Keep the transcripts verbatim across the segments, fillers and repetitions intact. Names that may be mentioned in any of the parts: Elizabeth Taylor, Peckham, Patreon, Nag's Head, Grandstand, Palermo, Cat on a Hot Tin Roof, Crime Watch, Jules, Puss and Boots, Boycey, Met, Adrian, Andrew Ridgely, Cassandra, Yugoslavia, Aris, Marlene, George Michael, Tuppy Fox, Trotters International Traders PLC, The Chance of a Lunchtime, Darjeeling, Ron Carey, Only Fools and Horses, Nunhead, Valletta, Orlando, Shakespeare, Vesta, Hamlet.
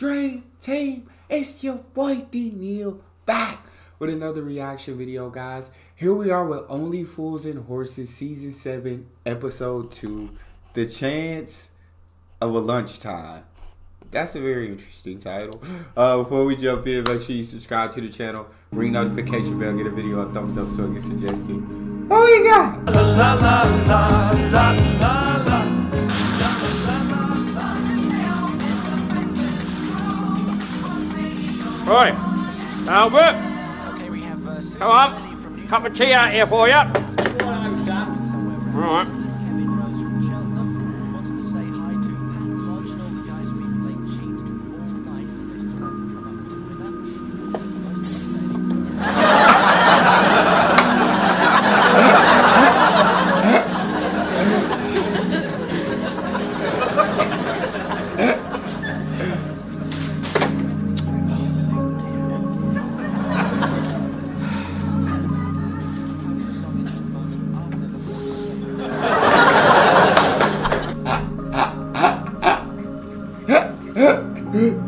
Dream Team, it's your boy D. Neil back with another reaction video, guys. Here we are with Only Fools and Horses Season seven, Episode two, The Chance of a Lunchtime. That's a very interesting title. Uh, before we jump in, make sure you subscribe to the channel, ring notification bell, get a video a thumbs up so it gets suggested. Oh, we got la, la, la, la, la, la, la. Right, Albert, okay, we have, uh, come on, from cup of tea out here for you. Alright.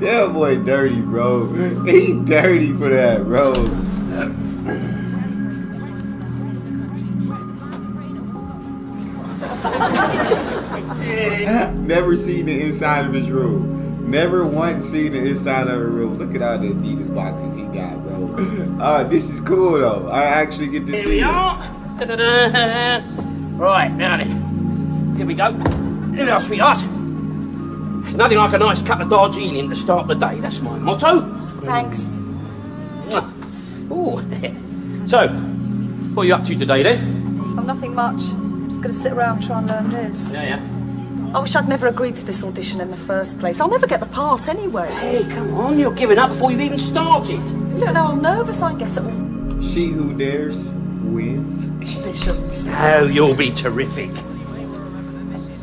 That boy dirty, bro. He dirty for that, bro. Never seen the inside of his room. Never once seen the inside of a room. Look at all the Adidas boxes he got, bro. Uh, this is cool, though. I actually get to see it. Right, now then. Here we go. Here we are, sweetheart. There's nothing like a nice cup of Darjeeling to start the day. That's my motto. Thanks. Ooh. So, what are you up to today then? Oh, nothing much. I'm just going to sit around and try and learn this. Yeah, yeah. I wish I'd never agreed to this audition in the first place. I'll never get the part anyway. Hey, come on. You're giving up before you've even started. You don't know how nervous I get at all. She who dares wins. Auditions. Oh, you'll be terrific.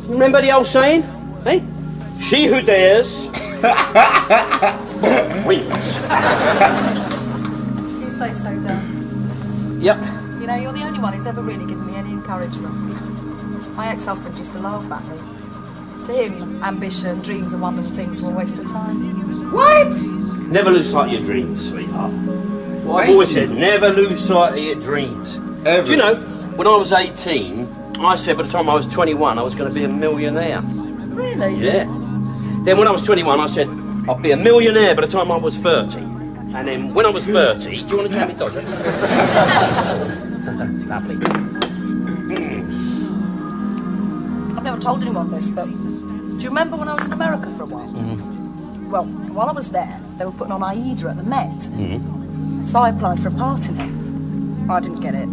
Remember the old saying? Hey? She who dares wins. You say so, Dan. Yep. You know, you're the only one who's ever really given me any encouragement. My ex-husband used to laugh at me. To him, ambition, dreams and wonderful things were a waste of time. What? Never lose sight of your dreams, sweetheart. Well, I've always said, never lose sight of your dreams. Ever. Do you know, when I was eighteen, I said by the time I was twenty-one, I was going to be a millionaire. Really? Yeah. Then when I was twenty-one, I said, I'll be a millionaire by the time I was thirty. And then when I was thirty, do you want to try me, Dodger? Lovely. Mm. I've never told anyone this, but do you remember when I was in America for a while? Mm-hmm. Well, while I was there, they were putting on AIDA at the Met. Mm-hmm. So I applied for a part in it. I didn't get it.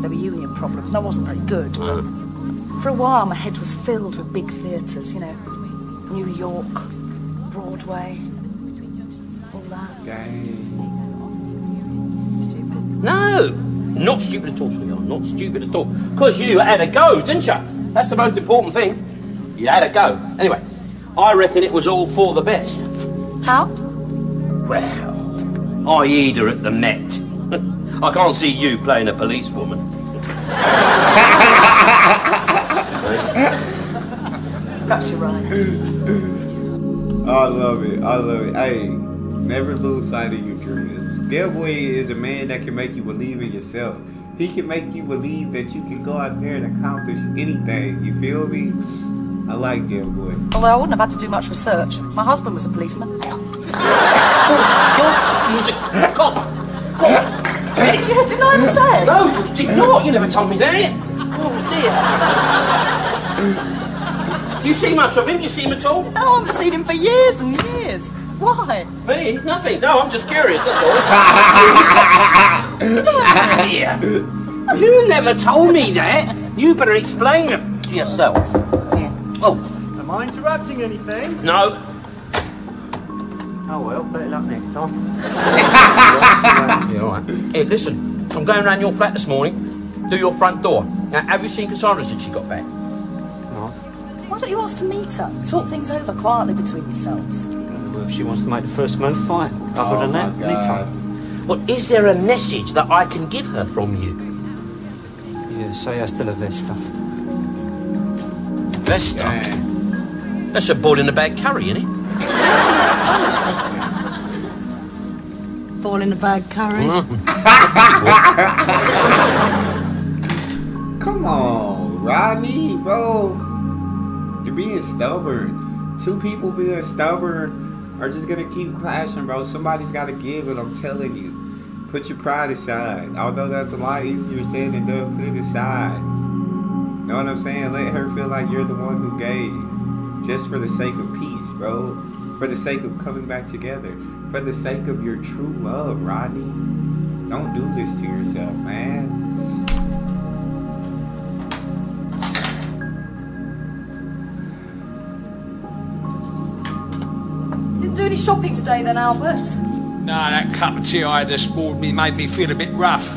There were union problems, and I wasn't very good. Uh-huh. For a while, my head was filled with big theatres, you know. New York, Broadway, all that. Dang. Stupid. No, not stupid at all, sweetheart. Not stupid at all. Because you had a go, didn't you? That's the most important thing. You had a go. Anyway, I reckon it was all for the best. How? Well, AIDA at the Met. I can't see you playing a policewoman. Perhaps you're right. I love it. I love it. Hey, never lose sight of your dreams. That boy is a man that can make you believe in yourself. He can make you believe that you can go out there and accomplish anything. You feel me? I like that boy. Although I wouldn't have had to do much research. My husband was a policeman. Music. Cop. Cop. Yeah, didn't I ever say it? No, you did not. You never told me that. Oh, dear. Do you see much of him? Do you see him at all? No, I haven't seen him for years and years. Why? Me? Nothing. No, I'm just curious, that's all. Yeah. You never told me that. You better explain it to yourself. Yeah. Oh. Am I interrupting anything? No. Oh, well, better luck next time. Yeah, all right. Hey, listen, I'm going round your flat this morning, do your front door. Now, have you seen Cassandra since she got back? Why don't you ask to meet her? Talk things over quietly between yourselves. Well, if she wants to make the first move, fine. Other oh than that, any time. Well, is there a message that I can give her from you? Yeah, say hasta la Vesta. Vesta? Yeah. That's a ball in a bag curry, isn't it? That's honest. Fall in the bag, curry. Come on, Rodney, bro. You're being stubborn. Two people being stubborn are just gonna keep clashing, bro. Somebody's gotta give it, I'm telling you. Put your pride aside. Although that's a lot easier said than done, put it aside. Know what I'm saying? Let her feel like you're the one who gave. Just for the sake of peace, bro. For the sake of coming back together. For the sake of your true love, Rodney. Don't do this to yourself, man. You didn't do any shopping today then, Albert? No, that cup of tea I had this morning made me feel a bit rough.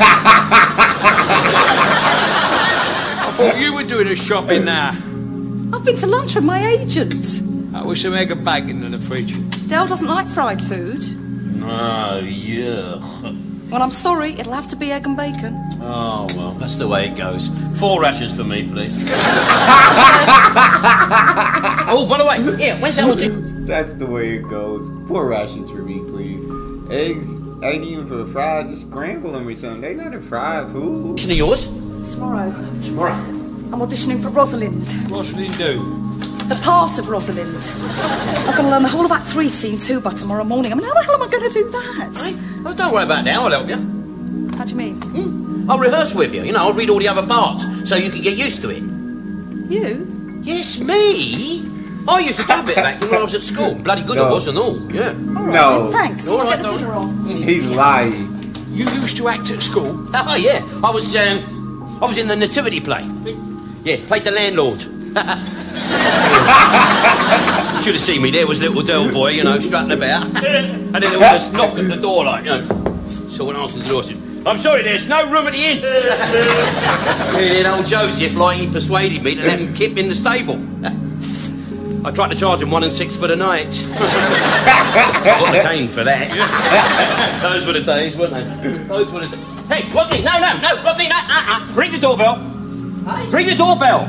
I thought you were doing a shopping now. I've been to lunch with my agent. I wish some egg and bacon in the fridge. Dale doesn't like fried food. Oh, yeah. Well, I'm sorry, it'll have to be egg and bacon. Oh, well, that's the way it goes. Four rashes for me, please. Oh, by the way, yeah, when's that all due? That's the way it goes. Four rations for me, please. Eggs ain't even for the fried, just scramble them or something. They not a fried food. Audition of yours? It's tomorrow. Tomorrow? I'm auditioning for Rosalind. What should he do? The part of Rosalind. I'm going to learn the whole of Act three, Scene two by tomorrow morning. I mean, how the hell am I going to do that? Hey, well, don't worry about it now. I'll help you. How do you mean? Hmm. I'll rehearse with you. You know, I'll read all the other parts so you can get used to it. You? Yes, me. I used to do a bit back when I was at school. Bloody good no. I was and all, yeah. All right, no. Then, thanks. All right, I'll get the dinner on. He's lying. You used to act at school? Oh, yeah. I was, um, I was in the nativity play. Yeah, played the landlord. Should have seen me there, was little Del Boy, you know, strutting about. And then there was a knock at the door, like, you know. So when I answered the door, I said, I'm sorry, there's no room at the inn. And then old Joseph, like, he persuaded me to let him kip in the stable. I tried to charge him one and six for the night. I got the cane for that. Those were the days, weren't they? Those were the days. Hey, Rodney, no, no, no, Rodney, no, uh-uh. Ring the doorbell. Hey? Ring the doorbell.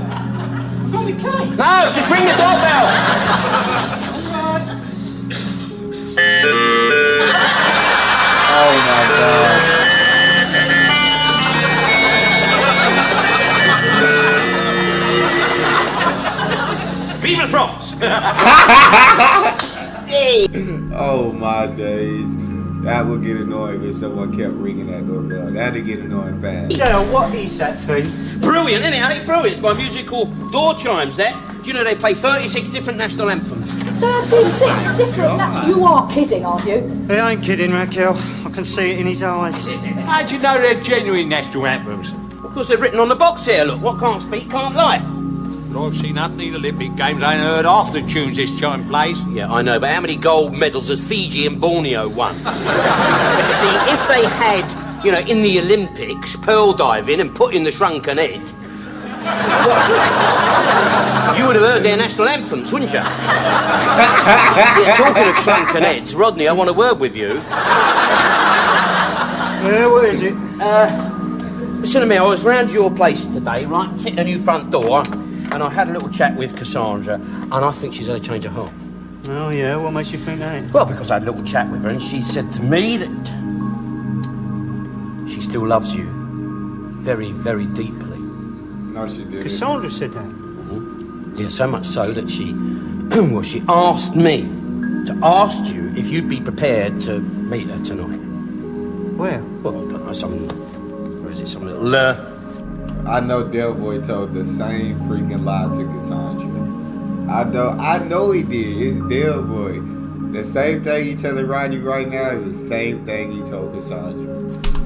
I've got the cane. No, just ring the doorbell. Oh, my God. Viva France! Oh my days. That would get annoying if someone kept ringing that doorbell. That'd get annoying fast. You know, what is that thing? Brilliant, isn't it, honey? Brilliant. It's my musical Door Chimes, that. Do you know they play thirty-six different national anthems? thirty-six different national... You are kidding, aren't you? He ain't kidding, Raquel. I can see it in his eyes. How do you know they're genuine national anthems? Of course, they're written on the box here, look. What can't speak can't lie. I've seen nothing in the Olympic Games. I ain't heard half the tunes this chime plays. Yeah, I know, but how many gold medals has Fiji and Borneo won? But you see, if they had, you know, in the Olympics, pearl diving and put in the shrunken head, what, you would have heard their national anthems, wouldn't you? Yeah, talking of shrunken heads, Rodney, I want a word with you. Yeah, what is it? Uh, listen to me, I was round your place today, right, sitting at the new front door, and I had a little chat with Cassandra, and I think she's had a change of heart. Oh, yeah? What makes you think that? Well, because I had a little chat with her, and she said to me that she still loves you very, very deeply. No, she didn't. Cassandra said that? Mm-hmm. Yeah, so much so that she... well, she asked me to ask you if you'd be prepared to meet her tonight. Where? Well, I don't know, some... Where is it? Some little... Uh, I know Del Boy told the same freaking lie to Cassandra. I know, I know he did. It's Del Boy. The same thing he telling Rodney right now is the same thing he told Cassandra.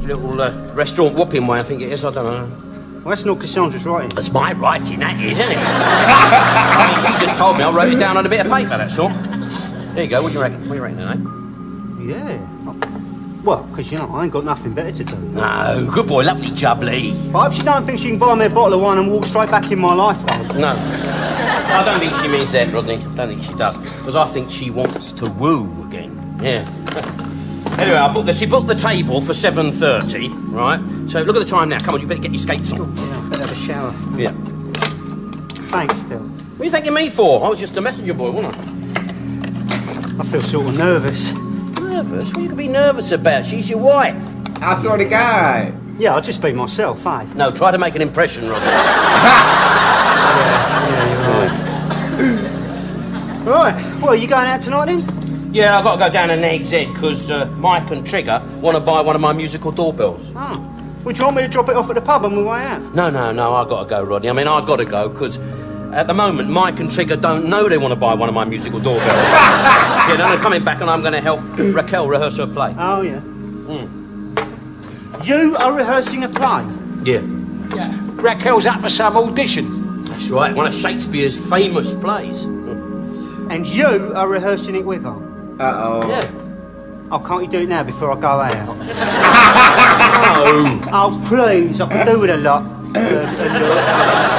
Little uh, restaurant whopping way, I think it is. I don't know. Well, that's not Cassandra's writing. That's my writing, that is, isn't it? I mean, she just told me. I wrote it down on a bit of paper. That's all. There you go. What do you reckon? What do you reckon, eh? Yeah. Well, because, you know, I ain't got nothing better to do. No, good boy, lovely jubbly. I hope she don't think she can buy me a bottle of wine and walk straight back in my life, though. No. I don't think she means that, Rodney. I don't think she does. Because I think she wants to woo again. Yeah. Anyway, I booked the, she booked the table for seven thirty, right? So look at the time now. Come on, you better get your skates on. Yeah, I better have a shower. Yeah. Thanks, Del. What are you thanking me for? I was just a messenger boy, wasn't I? I feel sort of nervous. Nervous? What are you going to be nervous about? She's your wife. I saw the guy. Yeah, I'll just be myself, eh? No, try to make an impression, Robert. yeah, yeah, you're right. Right, well, are you going out tonight then? Yeah, I've got to go down to Nag's Head because uh, Mike and Trigger want to buy one of my musical doorbells. Oh. Would you want me to drop it off at the pub on my way out? No, no, no, I've got to go, Rodney. I mean, I've got to go because at the moment, Mike and Trigger don't know they want to buy one of my musical doorbells. yeah, they're coming back and I'm going to help Raquel rehearse her play. Oh, yeah. Mm. You are rehearsing a play? Yeah. Yeah. Raquel's up for some audition. That's right, one of Shakespeare's famous plays. And you are rehearsing it with her? Uh-oh. Yeah. Oh, can't you do it now before I go out? oh. oh, please, I can do it a lot. Uh, a lot.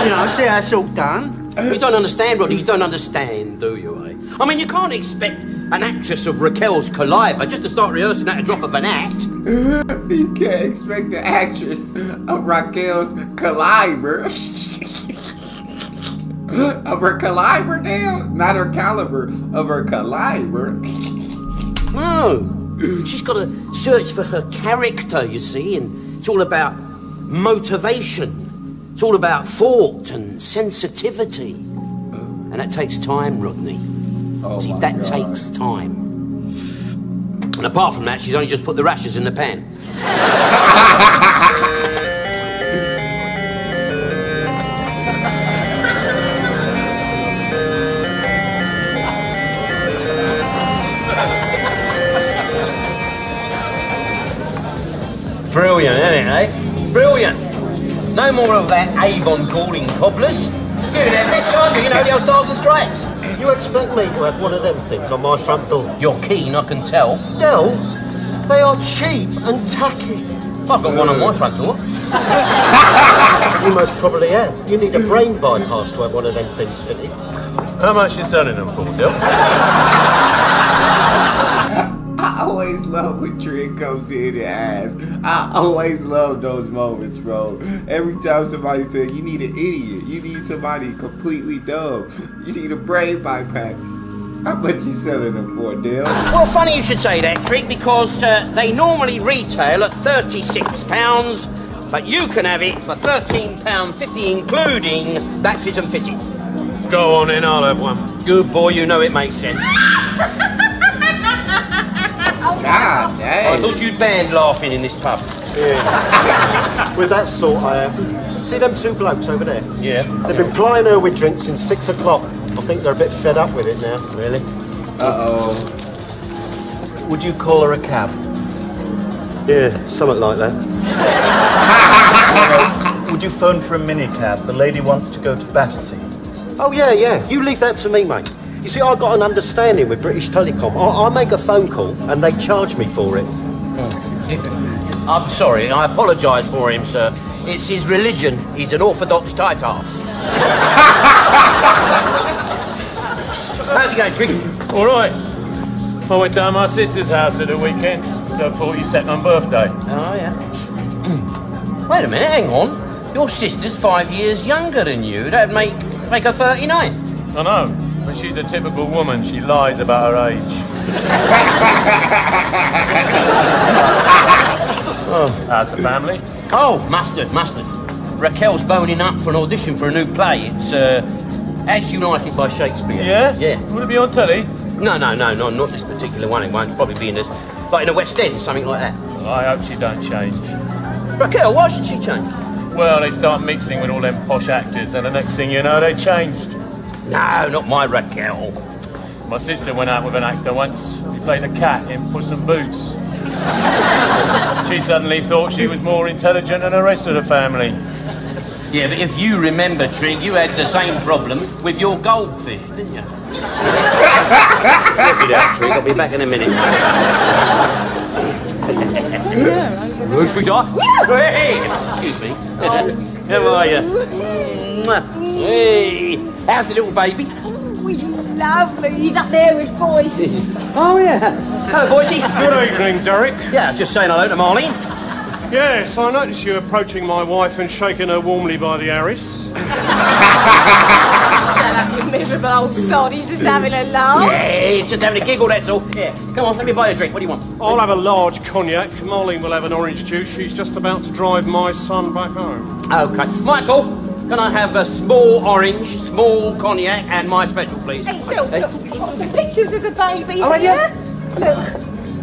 You know, see how it's all done. You don't understand, Rodney, you don't understand, do you, eh? I mean, you can't expect an actress of Raquel's calibre just to start rehearsing at a drop of an act. You can't expect an actress of Raquel's calibre. of her calibre now? Not her caliber, of her calibre. No. She's got to search for her character, you see, and it's all about motivation. It's all about thought and sensitivity. And that takes time, Rodney. Oh See, that God. takes time. And apart from that, she's only just put the rashers in the pan. Brilliant, isn't it, eh? Brilliant. No more of that Avon calling cobblers. You have that shiny, you know, the old Stars and Stripes. You expect me to have one of them things on my front door? You're keen, I can tell. No, they are cheap and tacky. I've got one on my front door. You most probably have. You need a brain bypass to have one of them things fitted. How much are you selling them for, Dill? I always love when Trig comes in and asks. I always love those moments, bro. Every time somebody says, you need an idiot, you need somebody completely dumb, you need a brain bypass. I bet you're selling them for, Dale. Well, funny you should say that, Trig, because uh, they normally retail at thirty-six pounds, but you can have it for thirteen pounds fifty, including batteries and fitting. Go on in, I'll have one. Good boy, you know it makes sense. God, dang. I thought you'd banned laughing in this pub. Yeah. With that sort, I am. See them two blokes over there? Yeah. They've been plying her with drinks since six o'clock. I think they're a bit fed up with it now. Really? Uh-oh. Would you call her a cab? Yeah, something like that. Would you phone for a minicab? The lady wants to go to Battersea. Oh, yeah, yeah. You leave that to me, mate. You see, I got an understanding with British Telecom. I, I make a phone call and they charge me for it. I'm sorry, I apologise for him, sir. It's his religion. He's an orthodox tight ass. How's it going, Triggy? All right. I went down to my sister's house at the weekend, so I thought you set my birthday. Oh, yeah. Wait a minute, hang on. Your sister's five years younger than you. That'd make, make her thirty-nine. I know. But she's a typical woman. She lies about her age. oh. That's a family. Oh, mustard, mustard. Raquel's boning up for an audition for a new play. It's uh, As You Like It by Shakespeare. Yeah? Yeah. Will it be on telly? No, no, no, no, not this particular one. It won't probably be in this, like in the West End, something like that. Well, I hope she don't change. Raquel, why should she change? Well, they start mixing with all them posh actors, and the next thing you know, they changed. No, not my Raquel. My sister went out with an actor once. He played a cat in Puss and Boots. She suddenly thought she was more intelligent than the rest of the family. Yeah, but if you remember, Trig, you had the same problem with your goldfish, didn't you? Look it up, Trig. I'll be back in a minute. Who should we die? Hey! Excuse me. Oh. How are you? Hey! How's the little baby? Oh, he's lovely. He's up there with Boyce. oh, yeah. Hello, Boycey. Good evening, Derek. Yeah, just saying hello to Marlene. Yes, I noticed you approaching my wife and shaking her warmly by the Aris. Shut up, you miserable old sod. He's just having a laugh. Yeah, he's just having a giggle, that's all. Yeah, come on, let me buy you a drink. What do you want? I'll have a large cognac. Marlene will have an orange juice. She's just about to drive my son back home. OK. Michael, can I have a small orange, small cognac and my special, please? Hey, Phil, hey. Look, some pictures of the baby. Oh, yeah? Look.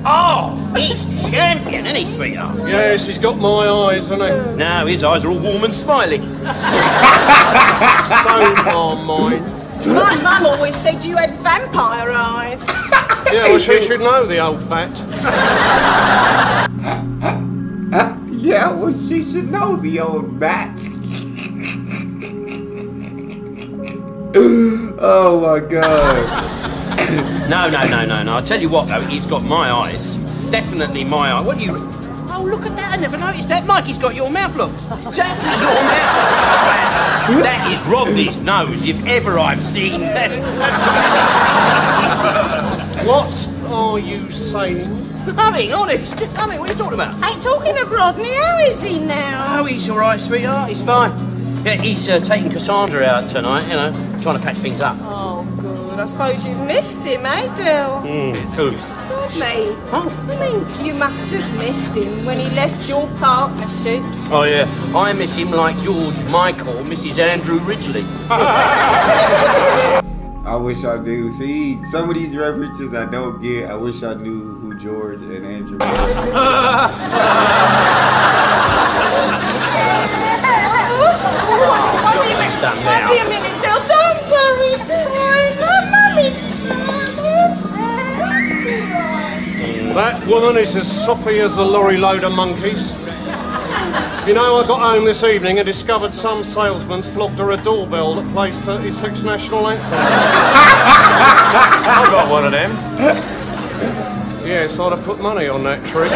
Oh, he's champion, isn't he, sweetheart? Yes, he's got my eyes, hasn't he? No, his eyes are all warm and smiley. So are mine. My mum always said you had vampire eyes. Yeah, well, she should know, the old bat. Yeah, well, she should know, the old bat. Oh, my God. No, no, no, no, no. I'll tell you what, though, he's got my eyes. Definitely my eye. What do you... Oh, look at that. I never noticed that. Mike, he's got your mouth, look. Jack, your mouth. That is Rodney's nose, if ever I've seen that. What are you saying? I mean, honest. I mean, what are you talking about? I ain't talking of Rodney. How is he now? Oh, he's all right, sweetheart. He's fine. Yeah, he's uh, taking Cassandra out tonight, you know, trying to patch things up. Oh, good. I suppose you've missed him, eh, Dill? Mm, Who's me? Huh? I mean, you must have missed him when he left your partnership. Oh, yeah. I miss him like George Michael misses Andrew Ridgely. I wish I knew. See, some of these references I don't get. I wish I knew who George and Andrew were. Wait a minute, Dill. Don't worry, it's fine. That woman is as soppy as a lorry load of monkeys. You know, I got home this evening and discovered some salesman's flogged her a doorbell that plays thirty-six national anthems. I got one of them. Yes, I'd have put money on that trick.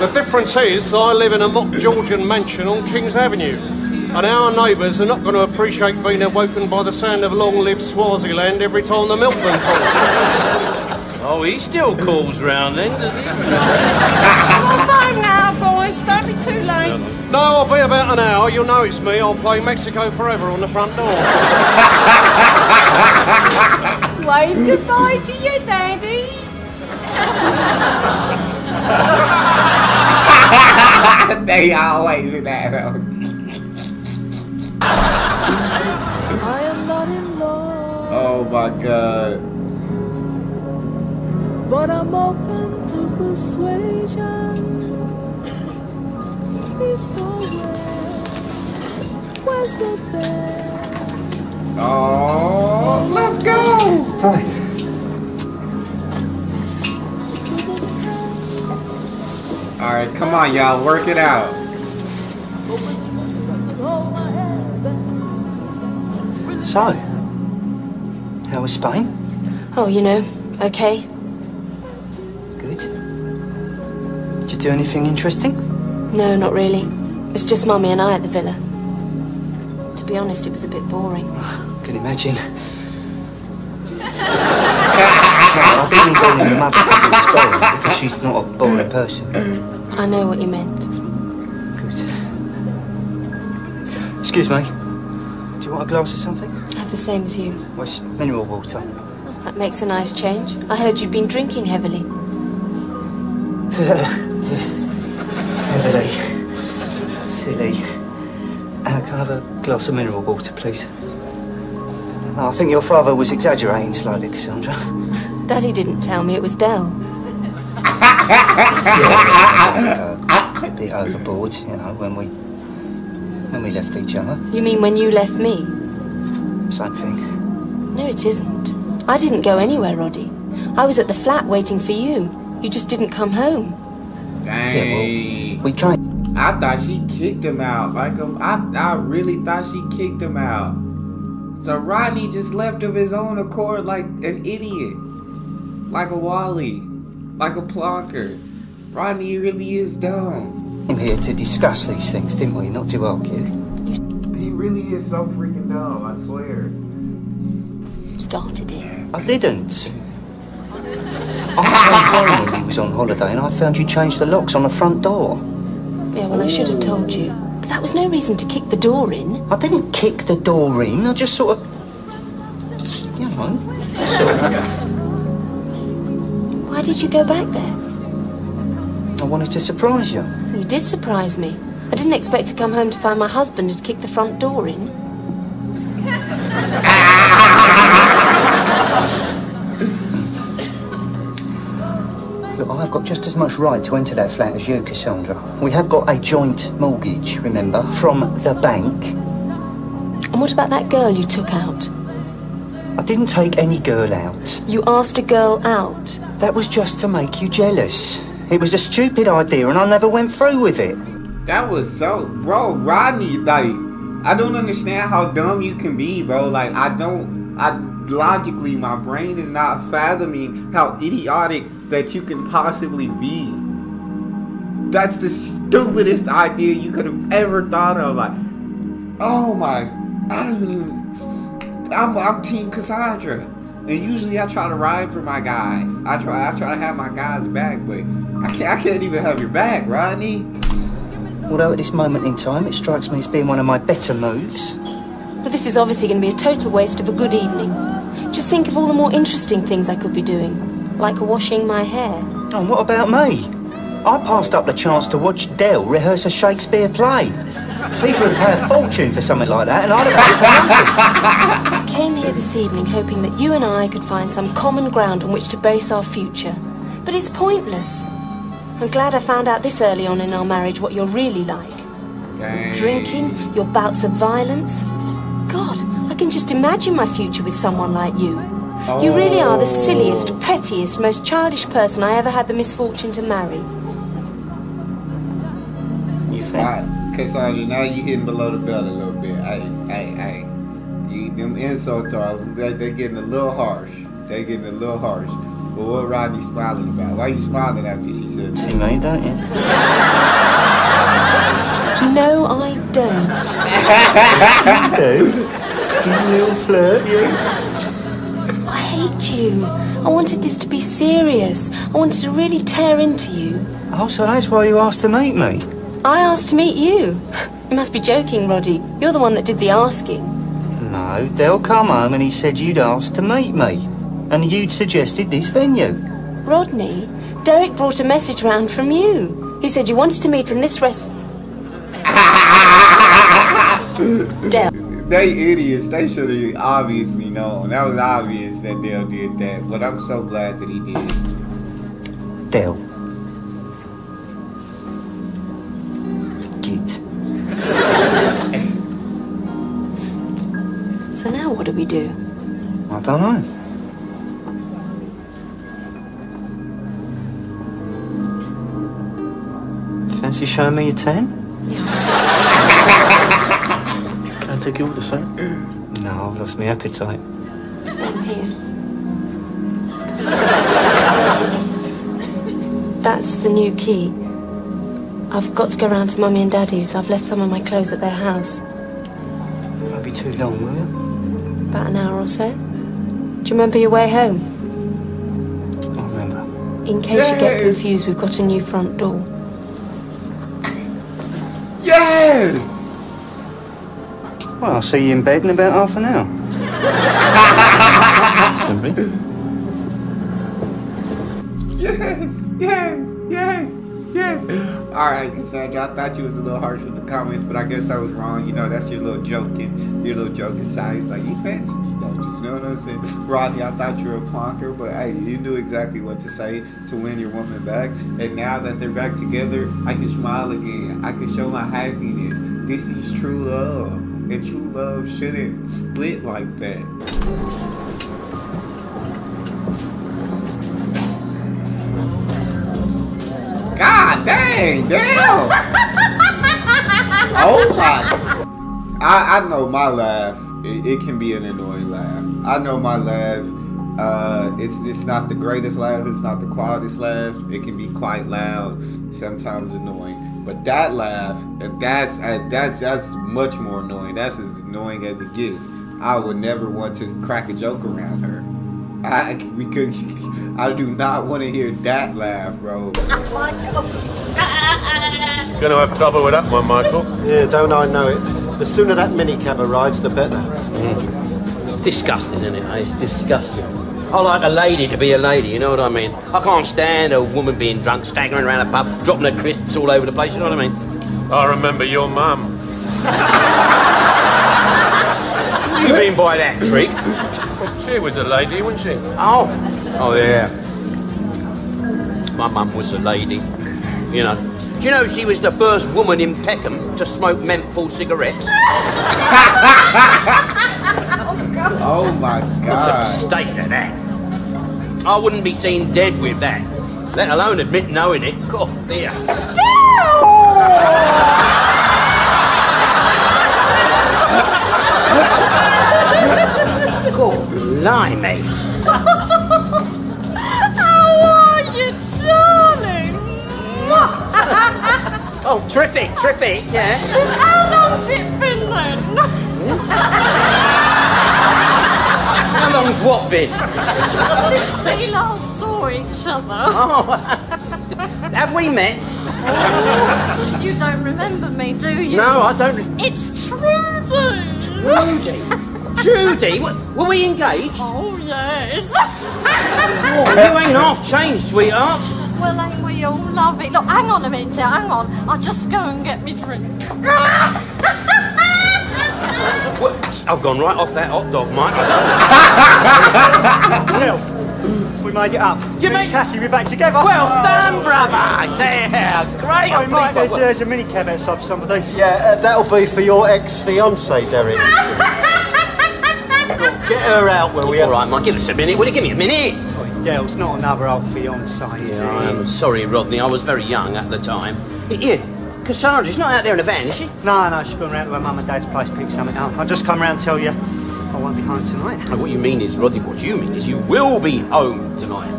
The difference is I live in a mock Georgian mansion on Kings Avenue. And our neighbours are not going to appreciate being awoken by the sound of long-lived Swaziland every time the milkman calls. Oh, he still calls round then, does he? I'm home now, boys. Don't be too late. No, I'll be about an hour. You'll know it's me. I'll play Mexico Forever on the front door. Wave goodbye to you, Daddy. They always do that. I am not in love. Oh my God. But I'm open to persuasion. It's always where's the best. Oh, let's go. All right, come on, y'all, work it out. So, how was Spain? Oh, you know, okay. Good. Did you do anything interesting? No, not really. It's just Mummy and I at the villa. To be honest, it was a bit boring. Can imagine. No, I didn't mean calling the mother company as boring because she's not a boring person. I know what you meant. Good. Excuse me. Do you want a glass or something? I have the same as you. Well, it's mineral water. That makes a nice change. I heard you'd been drinking heavily. Heavily. Silly. Uh, can I have a glass of mineral water, please? Oh, I think your father was exaggerating slightly, Cassandra. Daddy didn't tell me, it was Dell. Yeah, a, bit, uh, a bit overboard, you know, when we... when we left each other. You mean when you left me? Same thing. No, it isn't. I didn't go anywhere, Roddy. I was at the flat waiting for you. You just didn't come home. Dang. Yeah, well, we can't. I thought she kicked him out. Like, um, I, I really thought she kicked him out. So Rodney just left of his own accord like an idiot. Like a Wally. Like a plonker. Rodney really is dumb. Came here to discuss these things, didn't we? Not to argue. He really is so freaking dumb, I swear. Started it. I didn't. I found when he was on holiday and I found you changed the locks on the front door. Yeah, well, ooh. I should have told you. But that was no reason to kick the door in. I didn't kick the door in. I just sort of fine. That's all right, yeah. Why did you go back there? I wanted to surprise you. You did surprise me. I didn't expect to come home to find my husband had kicked the front door in. Look, I've got just as much right to enter that flat as you, Cassandra. We have got a joint mortgage, remember, from the bank. And what about that girl you took out? I didn't take any girl out. You asked a girl out? That was just to make you jealous. It was a stupid idea and I never went through with it. That was so... Bro, Rodney, like... I don't understand how dumb you can be, bro. Like, I don't... I Logically, my brain is not fathoming how idiotic that you can possibly be. That's the stupidest idea you could have ever thought of. Like, oh my... I don't even... I'm, I'm Team Cassandra, and usually I try to ride for my guys. I try, I try to have my guys back, but I can't, I can't even have your back, Rodney. Although at this moment in time, it strikes me as being one of my better moves. But this is obviously going to be a total waste of a good evening. Just think of all the more interesting things I could be doing, like washing my hair. And what about me? I passed up the chance to watch Dell rehearse a Shakespeare play. People would pay a fortune for something like that, and I'd have paid for nothing. I came here this evening hoping that you and I could find some common ground on which to base our future. But it's pointless. I'm glad I found out this early on in our marriage what you're really like. Dang. Your drinking, your bouts of violence. God, I can just imagine my future with someone like you. Oh. You really are the silliest, pettiest, most childish person I ever had the misfortune to marry. Alright, Cassandra, now you hitting below the belt a little bit. Hey, hey, hey. You, them insults are, they, they getting a little harsh. They getting a little harsh. But what Rodney smiling about? Why are you smiling after she said that? You know, don't you? No, I don't. You do? You little flirt, you? I hate you. I wanted this to be serious. I wanted to really tear into you. Oh, so that's why you asked to meet me? I asked to meet you. You must be joking, Roddy. You're the one that did the asking. No, Del come home and he said you'd asked to meet me. And you'd suggested this venue. Rodney, Derek brought a message round from you. He said you wanted to meet in this rest... Del. They idiots. They should have obviously known. That was obvious that Del did that. But I'm so glad that he did. Del. So now what do we do? I don't know. Fancy showing me your tan? Yeah. Can I take you all the same? No, I've lost my appetite. Same here. That's the new key. I've got to go round to Mummy and Daddy's. I've left some of my clothes at their house. It won't be too long, will it? About an hour or so. Do you remember your way home? I remember. In case yes. you get confused, we've got a new front door. Yes! Well, I'll see you in bed in about half an hour. Yes! Yes! Yes! Yes. Alright, Cassandra, I thought you was a little harsh with the comments, but I guess I was wrong. You know, that's your little joking, your little joking side. It's like, you fancy me, don't you? You know what I'm saying? Rodney, I thought you were a plonker, but hey, you knew exactly what to say to win your woman back. And now that they're back together, I can smile again. I can show my happiness. This is true love. And true love shouldn't split like that. God dang, damn! Oh my! I, I know my laugh. It, it can be an annoying laugh. I know my laugh. Uh, it's it's not the greatest laugh. It's not the quietest laugh. It can be quite loud, sometimes annoying. But that laugh, that's uh, that's that's much more annoying. That's as annoying as it gets. I would never want to crack a joke around her. I, because I do not want to hear that laugh, bro. Gonna have trouble with that one, Michael. Yeah, don't I know it. The sooner that minicab arrives, the better. Mm. disgusting, isn't it? It's disgusting. I like a lady to be a lady, you know what I mean? I can't stand a woman being drunk, staggering around a pub, dropping her crisps all over the place, you know what I mean? I remember your mum. What do you mean by that, trick? Well, she was a lady, wasn't she? Oh. Oh, yeah. My mum was a lady, you know. Do you know she was the first woman in Peckham to smoke menthol cigarettes? Oh, my God. What a mistake of that. I wouldn't be seen dead with that, let alone admit knowing it. God, dear. God, blimey. How are you, darling? Oh, terrific, terrific, yeah. How long's it been, then? How long's what been? Since we last saw each other. Oh, have we met? Oh, you don't remember me, do you? No, I don't. It's Trudy. Trudy? Judy, were we engaged? Oh, yes. Oh, you ain't half changed, sweetheart. Well, ain't we all lovely? Look, hang on a minute, hang on. I'll just go and get me drink. Well, I've gone right off that hot dog, Mike. Well, we made it up. You mean Cassie, we're back together. Well oh. done, brother. Yeah, great. I might there's, uh, there's a minicab outside for somebody. Yeah, uh, that'll be for your ex-fiancé, Derek. Get her out, will we? All right, Mike, give us a minute. Will you give me a minute? Oh, yeah, it's not another old fiancé, is it? I'm sorry, Rodney. I was very young at the time. Here, Cassandra, she's not out there in a van, is she? No, no, she's gone round to her mum and dad's place to pick something up. I'll just come round and tell you I won't be home tonight. No, what you mean is, Rodney, what you mean is you will be home tonight.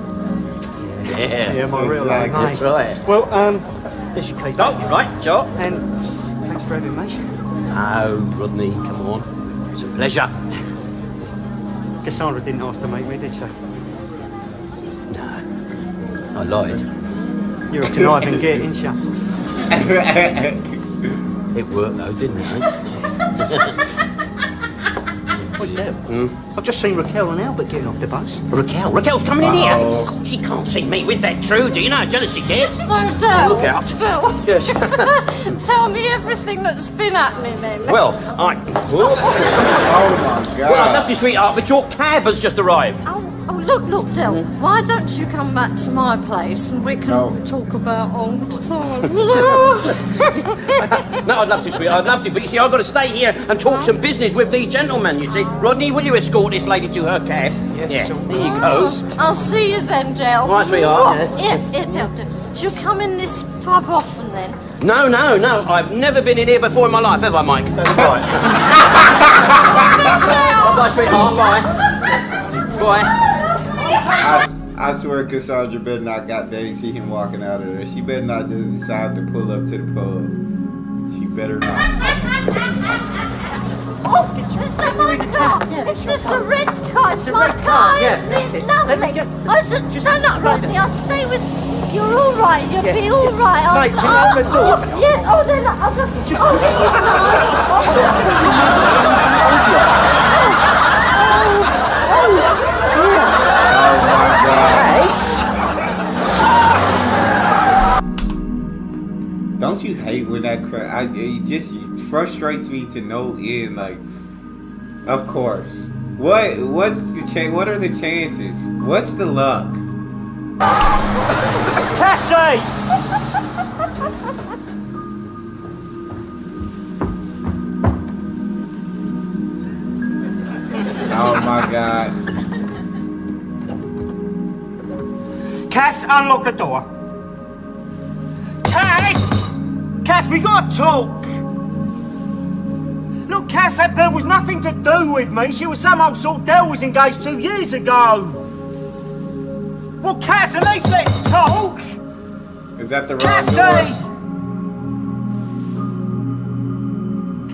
Yeah. Yeah, my real life, mate. That's right. Well, um, there's your key. Oh, right, Joe. And thanks for having me. Oh, Rodney, come on. It's a pleasure. Cassandra didn't ask to meet me, did she? No. I lied. You're a conniving git, ain't you? It worked though, didn't it, mate? What now? Mm. I've just seen Raquel and Albert getting off the bus. Raquel? Raquel's coming oh. in here! Oh, she can't see me with that Trudy, you know how jealous she gets. No, Del. Look out. Del. Yes. Tell me everything that's been happening then. Well, I... Oh, my. God. Well, I'd love to, sweetheart, but your cab has just arrived. Oh, oh look, look, Del, why don't you come back to my place and we can no. talk about old times? No, I'd love to, sweetheart, I'd love to, but you see, I've got to stay here and talk some business with these gentlemen, you see. Rodney, will you escort this lady to her cab? Yes, yeah. Sure. There you go. I'll see you then, Del. Right, sweetheart. Oh, yeah, yeah, Del, Del. Do you come in this pub often, then? No, no, no. I've never been in here before in my life, have I, Mike? That's right. Bye-bye, sweetheart. Bye. Bye. I, I swear Cassandra better not got days see him walking out of there. She better not just decide to pull up to the pub. She better not. Oh, is that my car? Yeah, is this a red car? It's, it's my car, car. Yeah, isn't it? It's lovely. Get... I said, stand up, Rodney. I'll stay with you. You're all right. You'll yeah. be all right. Mate, she'll open the door. Oh, yeah. Oh, they're like, oh, this is nice. Oh, oh, my God. Don't you hate when that crap? I it just frustrates me to no end. Like, of course. What? What's the chance? What are the chances? What's the luck? Cassie! Oh my God. Cass, unlock the door. Cass! Cass, we gotta talk! Look, Cass, that girl was nothing to do with me. She was some old sort Del was engaged two years ago. Well, Cass, at least let's talk! Is that the wrong Cassie? Door?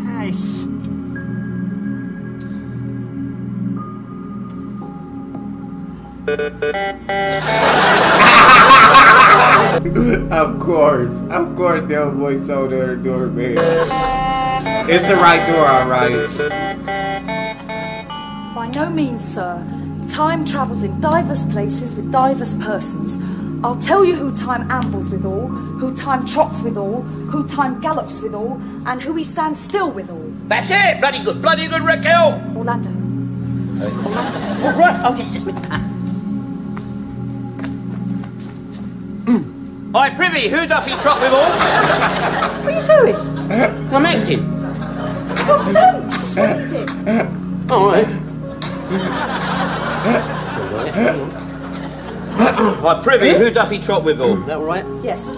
Cass. Of course. Of course, Del Boy sold her door, man. It's the right door, alright. Why no means, sir. Time travels in divers places with divers persons. I'll tell you who time ambles withal, who time trots withal, who time gallops withal, and who he stands still withal. That's it! Bloody good, bloody good, Raquel! Orlando. Hey. Orlando. All right. Oh, yes, it's me. I privy, who doth he trot withal? What are you doing? I'm acting. Oh, don't! Just read it. All right. I privy, who doth he trot withal? Is that all right? Yes.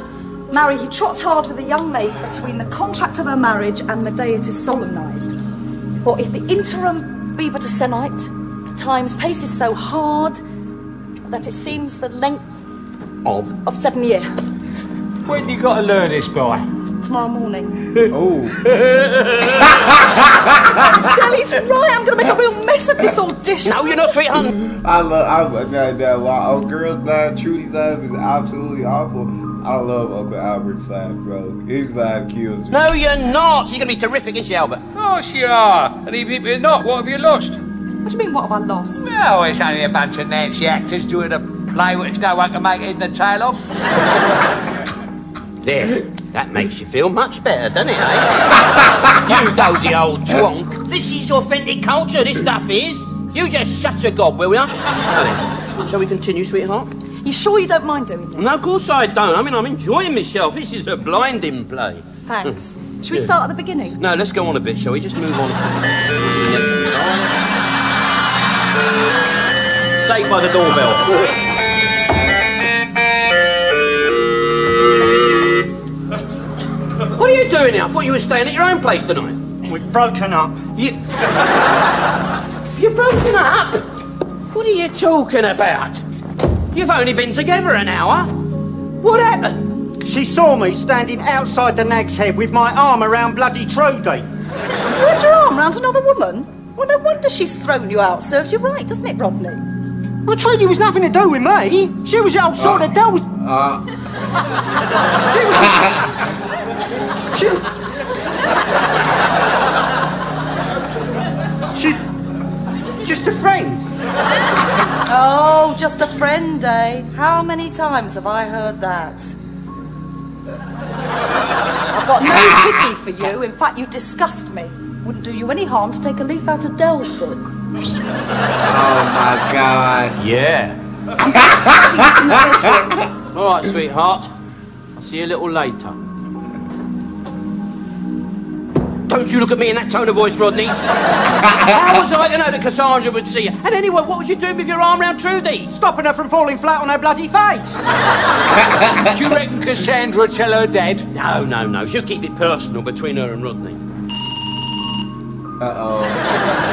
Marry, he trots hard with a young maid between the contract of her marriage and the day it is solemnised. For if the interim be but a sennight, time's pace is so hard that it seems the length Of? Of seven year. When you got to learn this by? Tomorrow morning. Oh. Telly's right, I'm going to make a real mess of this audition. No, you're not, sweetheart. I love, I no, no, oh, girls' laugh, Trudy's laugh is absolutely awful. I love Uncle Albert's laugh, bro. His laugh kills me. No, you're not. She's going to be terrific, isn't she, Albert? Oh, she are. And even if you're not, what have you lost? What do you mean, what have I lost? Well, it's only a bunch of Nancy actors doing a play which no one can make head and tail of. There, that makes you feel much better, doesn't it, eh? You dozy old twonk. This is authentic culture, this stuff is. You just shut your gob, will ya? Shall we continue, sweetheart? You sure you don't mind doing this? No, of course I don't. I mean, I'm enjoying myself. This is a blinding play. Thanks. Should we start at the beginning? No, let's go on a bit, shall we? Just move on. Saved by the doorbell. What are you doing now? I thought you were staying at your own place tonight. We've broken up. You... You've broken up? What are you talking about? You've only been together an hour. What happened? She saw me standing outside the Nag's Head with my arm around bloody Trudy. You had your arm around another woman? Well, no wonder she's thrown you out. Serves you right, doesn't it, Rodney? Well, Trudy was nothing to do with me. She was the old sort uh, that dealt with... Uh. She was... she... She... Just a friend. Oh, just a friend, eh? How many times have I heard that? I've got no pity for you. In fact, you disgust me. Wouldn't do you any harm to take a leaf out of Dell's book. Oh my God! Yeah. All right, sweetheart. I'll see you a little later. Don't you look at me in that tone of voice, Rodney. How was I to know that Cassandra would see you? And anyway, what was you doing with your arm round Trudy? Stopping her from falling flat on her bloody face. Do you reckon Cassandra would tell her dad? No, no, no. She'll keep it personal between her and Rodney. Uh oh.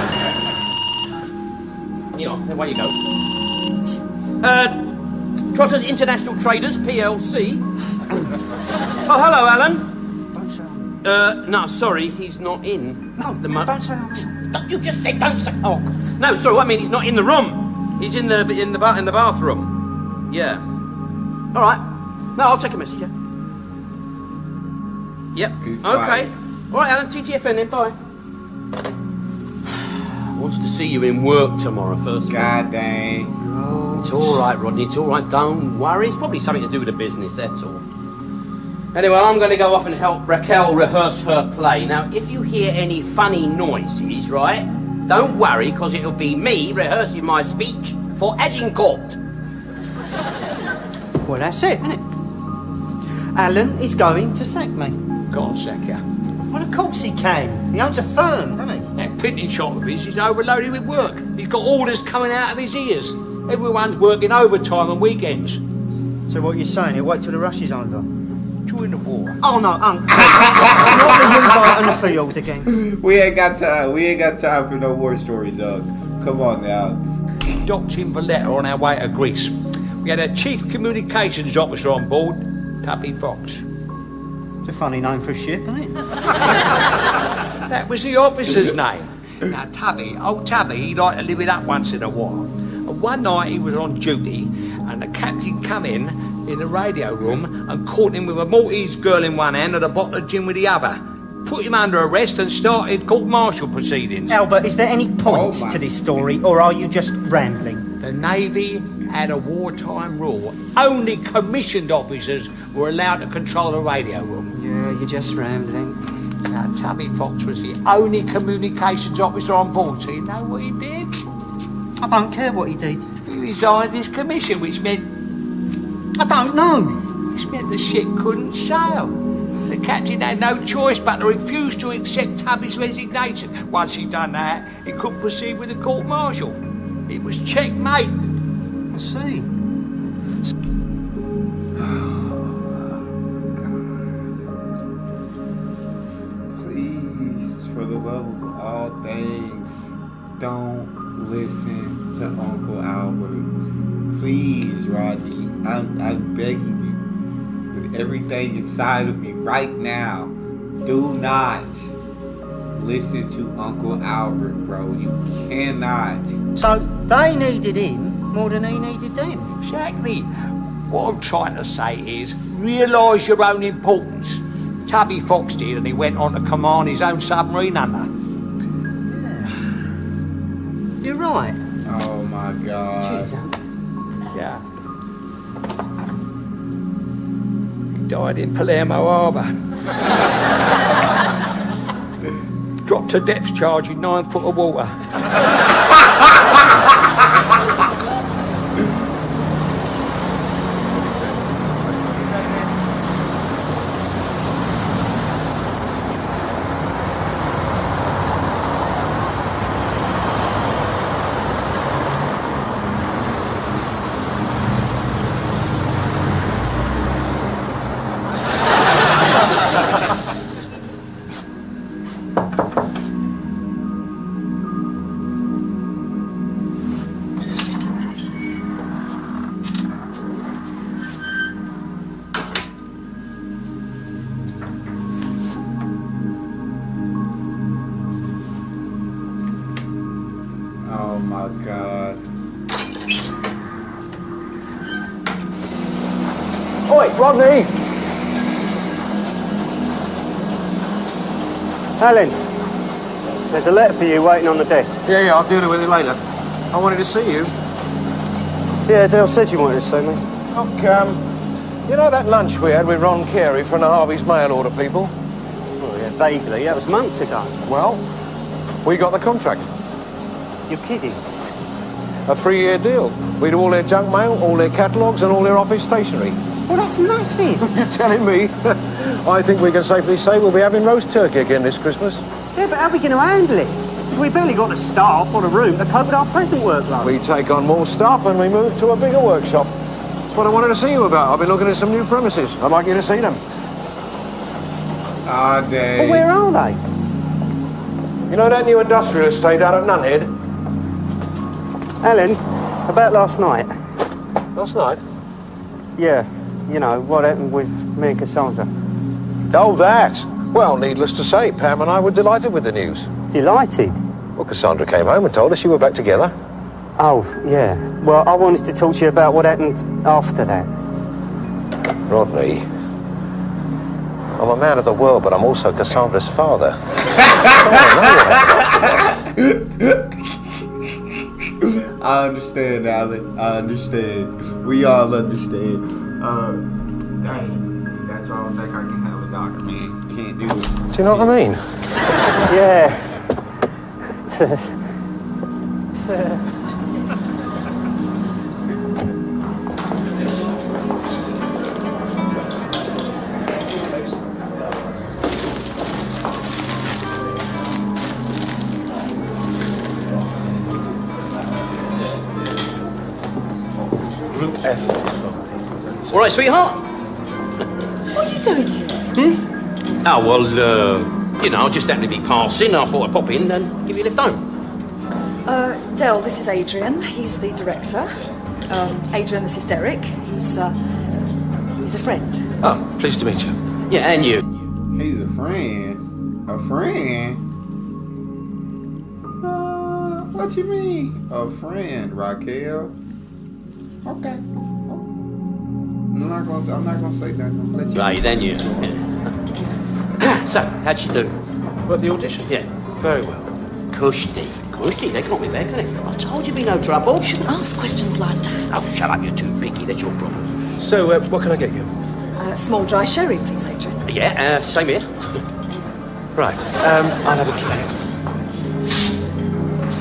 You know, away you go. Uh, Trotters International Traders P L C. Oh, hello, Alan. Don't say. Uh, no, sorry, he's not in. No, the don't say. You just said don't say. Oh, no, sorry. I mean, he's not in the room. He's in the in the bar in the bathroom. Yeah. All right. No, I'll take a message. Yeah. Yep. He's okay. Fine. All right, Alan. T T F N then. Bye. Wants to see you in work tomorrow, first God of all. Dang. God. It's all right, Rodney. It's all right. Don't worry. It's probably something to do with the business, that's all. Anyway, I'm going to go off and help Raquel rehearse her play. Now, if you hear any funny noises, right, don't worry, because it'll be me rehearsing my speech for Agincourt. Well, that's it, isn't it? Alan is going to sack me. God, sack you. Well, of course he can. He owns a firm, doesn't he? That printing shop of his is overloaded with work. He's got orders coming out of his ears. Everyone's working overtime on weekends. So what you're saying, he'll wait till the rush is over? During the war. Oh, no, Uncle. Not the U-boat on the field again. We ain't got time. We ain't got time for no war stories, Uncle. Come on now. He docked in Valletta on our way to Greece. We had a chief communications officer on board, Tuppy Fox. A funny name for a ship, isn't it? That was the officer's name. Now, Tubby, old Tubby, he liked to live it up once in a while. And one night he was on duty, and the captain come in in the radio room and caught him with a Maltese girl in one hand and a bottle of gin with the other. put him under arrest and started court-martial proceedings. Albert, is there any point oh, to this story, or are you just rambling? The Navy had a wartime rule. Only commissioned officers were allowed to control the radio room. Yeah, you're just rambling. Now, Tubby Fox was the only communications officer on board, so you know what he did? I don't care what he did. He resigned his commission, which meant... I don't know. Which meant the ship couldn't sail. The captain had no choice but to refuse to accept Tubby's resignation. Once he'd done that, he couldn't proceed with the court-martial. It was checkmate. I see. Please, for the love of all things, don't listen to Uncle Albert. Please, Rodney, I'm, I'm begging you with everything inside of me right now. Do not listen to Uncle Albert, bro. You cannot. So they needed him more than he needed them. Exactly. What I'm trying to say is realise your own importance. Tubby Fox did, and he went on to command his own submarine under. You're right. Oh my God. Jesus. Yeah. He died in Palermo Harbour. Dropped a depth charge in nine foot of water. Rodney! Alan, there's a letter for you waiting on the desk. Yeah, yeah, I'll deal with it later. I wanted to see you. Yeah, Dale said you wanted to see me. Look, um, you know that lunch we had with Ron Carey from the Harvey's mail order people? Oh, yeah, vaguely. That was months ago. Well, we got the contract. You're kidding. A three-year deal. We'd all their junk mail, all their catalogues and all their office stationery. Well, that's massive. You're telling me? I think we can safely say we'll be having roast turkey again this Christmas. Yeah, but how are we going to handle it? We've barely got the staff or the room to cope with our present workload. We take on more staff and we move to a bigger workshop. That's what I wanted to see you about. I've been looking at some new premises. I'd like you to see them. Are they? Well, where are they? You know that new industrial estate out at Nunhead? Alan, about last night. Last night? Yeah. You know, what happened with me and Cassandra. Oh, that. Well, needless to say, Pam and I were delighted with the news. Delighted? Well, Cassandra came home and told us you were back together. Oh, yeah. Well, I wanted to talk to you about what happened after that. Rodney, I'm a man of the world, but I'm also Cassandra's father. I don't know what happened after that. I understand, Alan. I understand. We all understand. Um, dang, see, that's why I don't think I can have a doctor, man. Can't do it. Do you know what I mean? Yeah. Group F. All right, sweetheart. What are you doing here? Hmm? Oh, well, uh, you know, I just happened to be passing. I thought I'd pop in and give you a lift home. Uh, Del, this is Adrian. He's the director. Um, Adrian, this is Derek. He's, uh, he's a friend. Oh, pleased to meet you. Yeah, and you. He's a friend? A friend? Uh, what you mean? A friend, Raquel? Okay. I'm not gonna say, I'm not gonna say that. Right, then you. Yeah. So, how'd she do? Well, the audition? Yeah. Very well. Cushy. Cushy? They can't be there, can they? I told you be no trouble. You shouldn't ask questions like that. Oh, shut up, you're too picky. That's your problem. So, uh, what can I get you? Uh, small dry sherry, please, Adrian. Yeah, uh, same here. Right, um, I'll have a cab.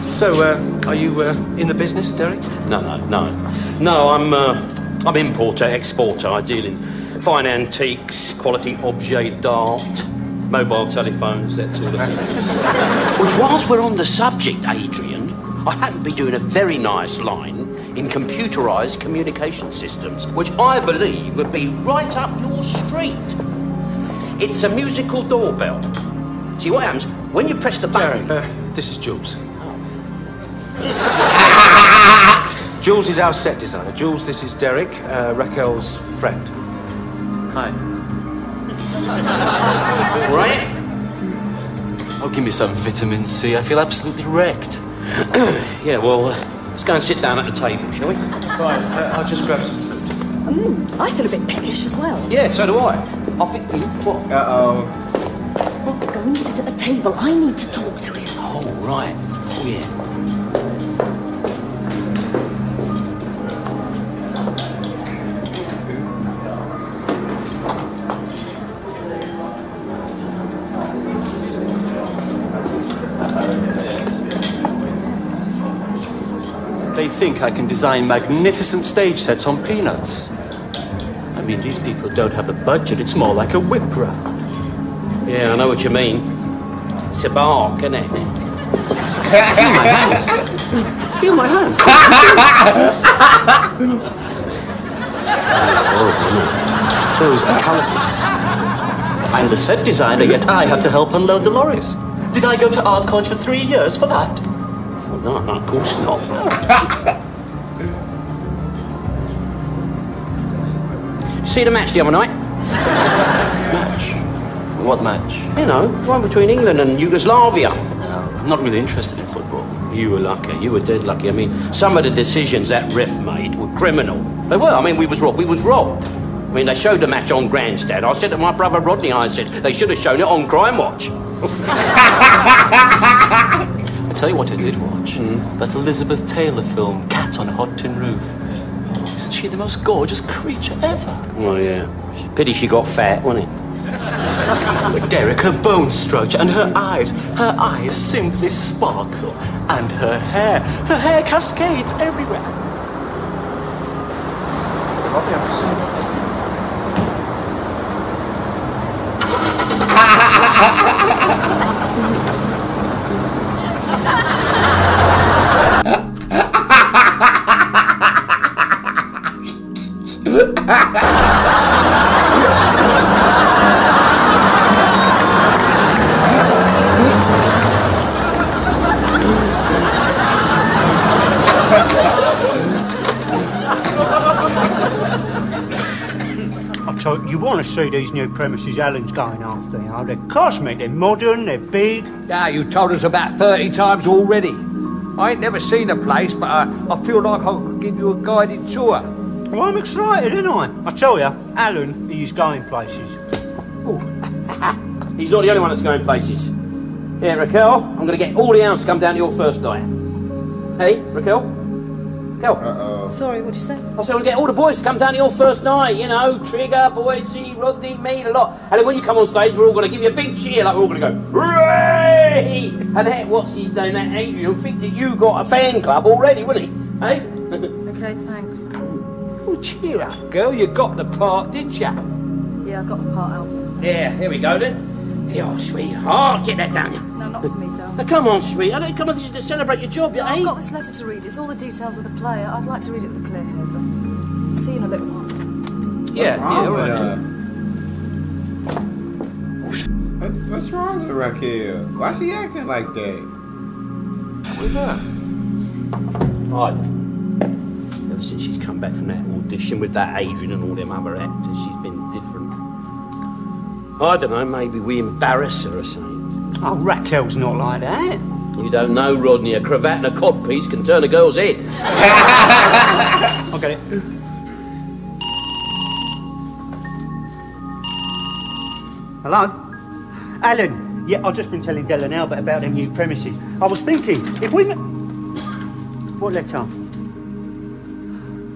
So, uh, are you uh, in the business, Derek? No, no, no. No, I'm, uh, I'm importer, exporter. I deal in fine antiques, quality objet d'art, mobile telephones, that sort of thing. Which, whilst we're on the subject, Adrian, I happen to be doing a very nice line in computerised communication systems, which I believe would be right up your street. It's a musical doorbell. See what happens when you press the button. Derek, uh, this is Jules. Oh. Jules is our set designer. Jules, this is Derek, uh, Raquel's friend. Hi. All right? Oh, give me some vitamin C. I feel absolutely wrecked. Yeah, well, uh, let's go and sit down at the table, shall we? Fine. Uh, I'll just grab some food. Mm, I feel a bit peckish as well. Yeah, so do I. I think we... What? Uh-oh. Well, go and sit at the table. I need to talk to him. Oh, right. Oh, yeah. I think I can design magnificent stage sets on peanuts. I mean, these people don't have a budget. It's more like a whip round. Yeah, I know what you mean. It's a bark, isn't it? Feel my hands. Feel my hands. Oh, no. Those are calluses. I'm the set designer, yet I have to help unload the lorries. Did I go to art college for three years for that? No, no, of course not. See the match the other night? Match? What match? You know, one between England and Yugoslavia. No, I'm not really interested in football. You were lucky. You were dead lucky. I mean, some of the decisions that ref made were criminal. They were. I mean, we was robbed. We was robbed. I mean, they showed the match on Grandstand. I said to my brother Rodney, I said, they should have shown it on Crime Watch. I'll tell you what I did watch, mm. that Elizabeth Taylor film, Cat on a Hot Tin Roof. Yeah. Isn't she the most gorgeous creature ever? Oh, yeah. Pity she got fat, wasn't it? Derek, her bone structure and her eyes, her eyes simply sparkle. And her hair, her hair cascades everywhere. See these new premises Alan's going after now. They're cosmic, they're modern, they're big. Yeah, you told us about thirty times already. I ain't never seen a place, but I, I feel like I could give you a guided tour. Well, I'm excited, ain't I? I tell you, Alan, he's going places. He's not the only one that's going places. Yeah, Raquel, I'm going to get all the hounds to come down to your first night. Hey, Raquel? Raquel? Uh-oh. Sorry, what did you say? I said, we'll get all the boys to come down to your first night, you know, Trigger, Boycey, Rodney, me, a lot. And then when you come on stage, we're all going to give you a big cheer, like we're all going to go, hooray! And that, what's his name, that Adrian, will think that you got a fan club already, will he? Hey? Okay, thanks. Oh, cheer up, girl, you got the part, did you? Yeah, I got the part, Al. Yeah, here we go then. Hey, oh, sweetheart, get that down. No, not for me, darling. Now, come on, sweet. I don't come on, this is to celebrate your job, yeah, eh? I've got this letter to read. It's all the details of the play. I'd like to read it with a clear head. I'll see you in a little while. Yeah, yeah, all right. Uh... What's wrong with Raquel? Why is she acting like that? What's that? Right. Ever since she's come back from that audition with that Adrian and all them other actors, she's been different. I don't know, maybe we embarrass her or something. Oh, Raquel's not like that. You don't know, Rodney. A cravat and a codpiece can turn a girl's head. I'll get it. Hello? Alan, yeah, I've just been telling Della and Albert about their new premises. I was thinking, if we... What letter?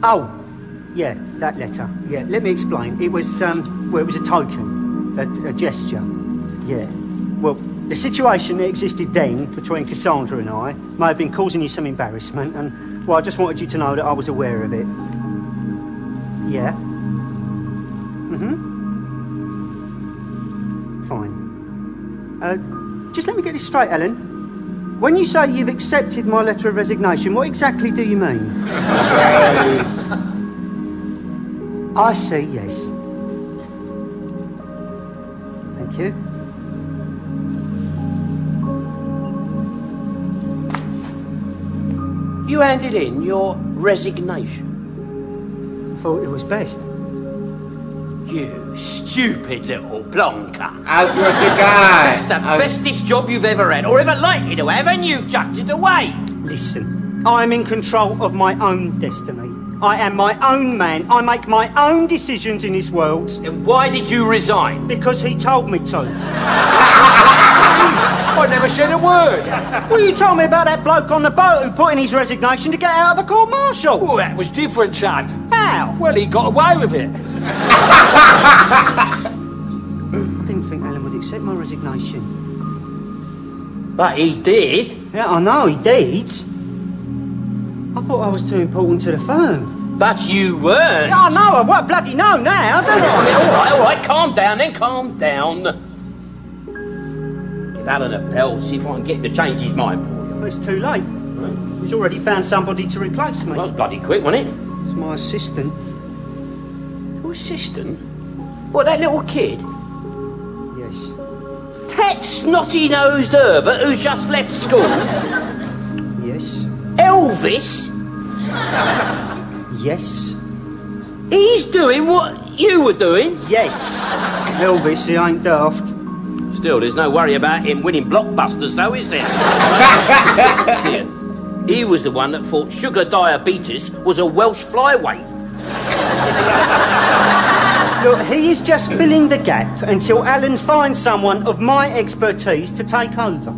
Oh, yeah, that letter. Yeah, let me explain. It was, um, well, it was a token, a, a gesture. Yeah. Well, the situation that existed then between Cassandra and I may have been causing you some embarrassment, and, well, I just wanted you to know that I was aware of it. Yeah. Mm-hmm. Fine. Uh, just let me get this straight, Ellen. When you say you've accepted my letter of resignation, what exactly do you mean? I see, yes. Thank you. You handed in your resignation. I thought it was best. You stupid little plonker. As was the guy. That's the As... bestest job you've ever had, or ever likely to have, and you've chucked it away. Listen, I'm in control of my own destiny. I am my own man. I make my own decisions in this world. Then why did you resign? Because he told me to. I never said a word. Well, you told me about that bloke on the boat who put in his resignation to get out of a court-martial. Well, that was different, son. How? Well, he got away with it. I didn't think Alan would accept my resignation. But he did. Yeah, I know, he did. I thought I was too important to the firm. But you weren't. Yeah, I know, I won't bloody know now, don't I? I mean, all right, all right, calm down then, calm down. Give Alan a bell, see if I can get him to change his mind for you. Well, it's too late. Right. He's already found somebody to replace me. That was bloody quick, wasn't it? It's my assistant. Assistant? What, that little kid? Yes. That snotty-nosed Herbert who's just left school? Yes. Elvis? Yes. He's doing what you were doing? Yes. Elvis, he ain't daft. Still, there's no worry about him winning blockbusters, though, is there? Dear, he was the one that thought sugar diabetes was a Welsh flyweight. Look, he is just filling the gap until Alan finds someone of my expertise to take over.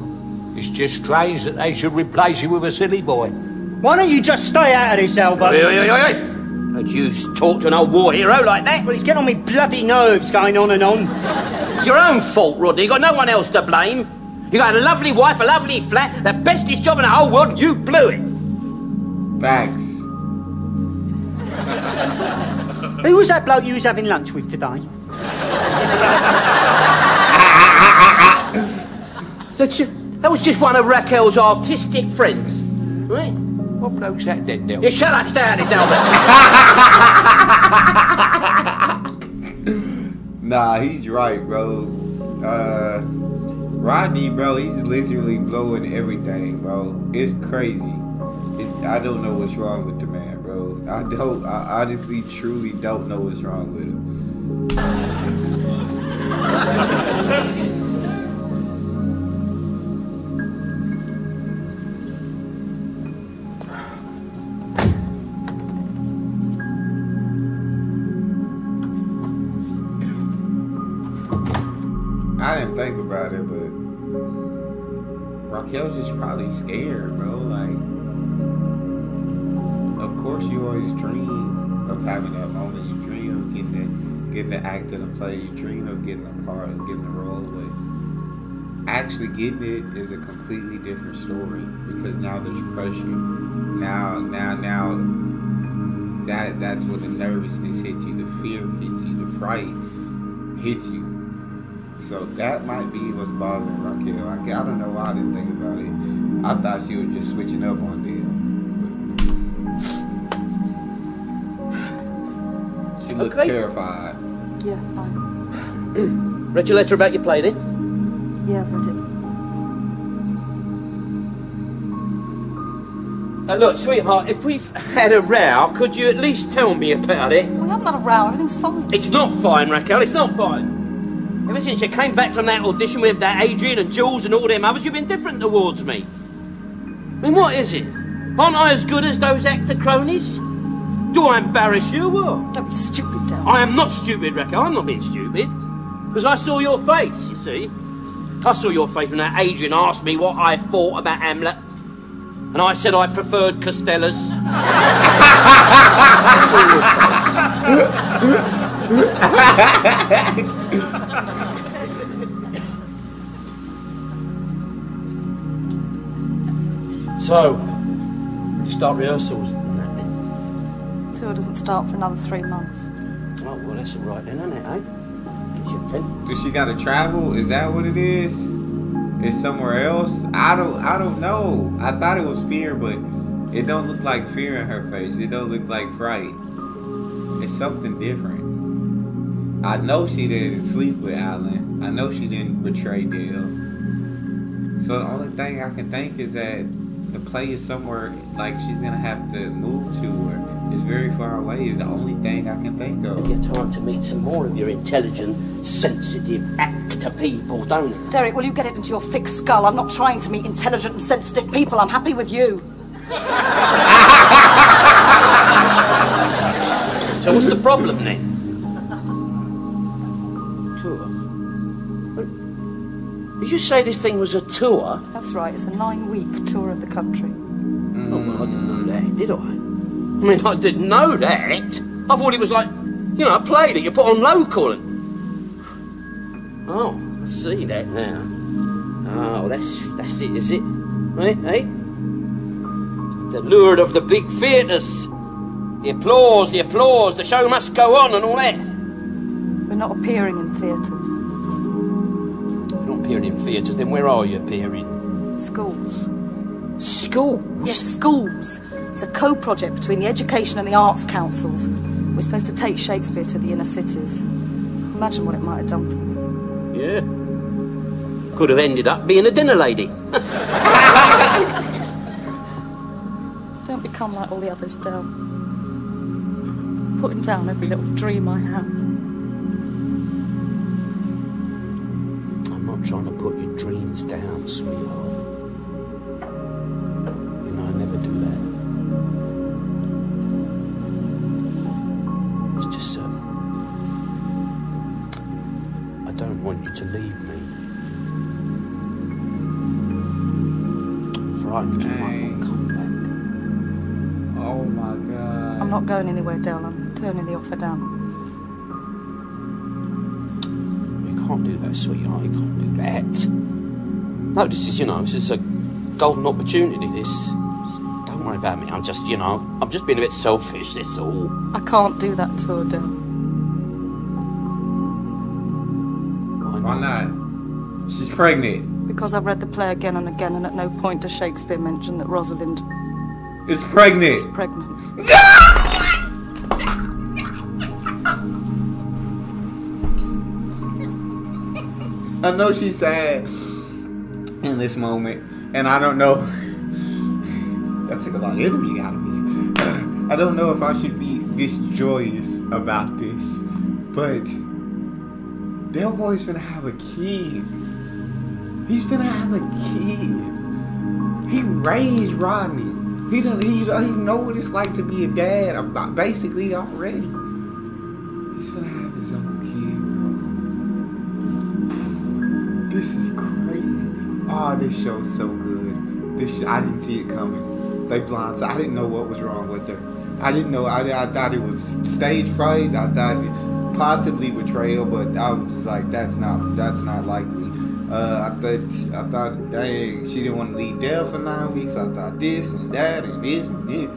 It's just strange that they should replace you with a silly boy. Why don't you just stay out of this, Albert? Oi, oi, oi, oi. Don't you talk to an old war hero like that. Well, he's getting on me bloody nerves going on and on. It's your own fault, Rodney. You've got no one else to blame. You got a lovely wife, a lovely flat, the bestest job in the whole world, and you blew it. Thanks. Who was that bloke you was having lunch with today? That was just one of Raquel's artistic friends. Right? What bloke's that then, Neil? You shut up, stay out of this, Albert. Nah, he's right, bro. Uh, Rodney, bro, he's literally blowing everything, bro. It's crazy. It's, I don't know what's wrong with the man. I don't, I honestly, truly don't know what's wrong with him. I didn't think about it, but Raquel's just probably scared, bro, like. Of course, you always dream of having that moment. You dream of getting the, getting the actor to play. You dream of getting a part, of getting the role. But actually getting it is a completely different story because now there's pressure. Now, now, now, that that's when the nervousness hits you, the fear hits you, the fright hits you. So that might be what's bothering Raquel. I, I don't know why I didn't think about it. I thought she was just switching up on Dale. You look okay. Terrified. Yeah, fine. Read your letter about your play, then? Yeah, I've read it. Uh, look, sweetheart, if we've had a row, could you at least tell me about it? We haven't had a row. Everything's fine. It's not fine, Raquel. It's not fine. Ever since you came back from that audition with that Adrian and Jules and all them others, you've been different towards me. I mean, what is it? Aren't I as good as those actor cronies? Do I embarrass you or? Don't be stupid, Dad. I am not stupid, Raquel. I'm not being stupid. Because I saw your face, you see. I saw your face when that Adrian asked me what I thought about Hamlet, and I said I preferred Costella's. I saw your face. So, you start rehearsals and that then? Tour doesn't start for another three months. Oh, well, that's all right then, isn't it, eh? Does she gotta travel? Is that what it is? Is somewhere else? I don't, I don't know. I thought it was fear, but it don't look like fear in her face. It don't look like fright. It's something different. I know she didn't sleep with Alan. I know she didn't betray Dale. So the only thing I can think is that the play is somewhere like she's gonna have to move to, or it's very far away, is the only thing I can think of. You get time to meet some more of your intelligent, sensitive actor people, don't you? Derek, will you get it into your thick skull? I'm not trying to meet intelligent and sensitive people. I'm happy with you. So what's the problem then? Did you say this thing was a tour? That's right, it's a nine-week tour of the country. Mm. Oh, well, I didn't know that, did I? I mean, I didn't know that. I thought it was like, you know, a play that you put on local and... Oh, I see that now. Oh, that's that's it, is it? Right, eh? The lure of the big theatres. The applause, the applause, the show must go on and all that. We're not appearing in theatres. Appearing in theatres, then where are you appearing? Schools. Schools? Yes, schools. It's a co-project between the Education and the Arts Councils. We're supposed to take Shakespeare to the inner cities. Imagine what it might have done for me. Yeah. Could have ended up being a dinner lady. Don't become like all the others, Del. Putting down every little dream I have. Trying to put your dreams down, sweetheart. You know, I never do that. It's just, um, I don't want you to leave me. I'm frightened you might not come back. Oh, my God. I'm not going anywhere, Del. I'm turning the offer down. You can't do that, sweetheart. You can't do that. No, this is, you know, this is a golden opportunity, this. Don't worry about me. I'm just, you know, I'm just being a bit selfish, that's all. I can't do that tour, Del. Why not? Why not? She's pregnant. Because I've read the play again and again, and at no point does Shakespeare mention that Rosalind... is pregnant. Is pregnant. I know she's sad in this moment, and I don't know. That took a lot of energy out of me. I don't know if I should be this joyous about this, but Del Boy's gonna have a kid. He's gonna have a kid. He raised Rodney. He done, he, he know what it's like to be a dad, basically already. He's gonna have his own kid. This is crazy. Oh, this show's so good. This sh I didn't see it coming. They blindsided. I didn't know what was wrong with her. I didn't know. I, I thought it was stage fright. I thought it possibly betrayal, but I was just like, that's not. That's not likely. Uh, I thought. I thought. Dang, she didn't want to leave Dale for nine weeks. I thought this and that and this and this.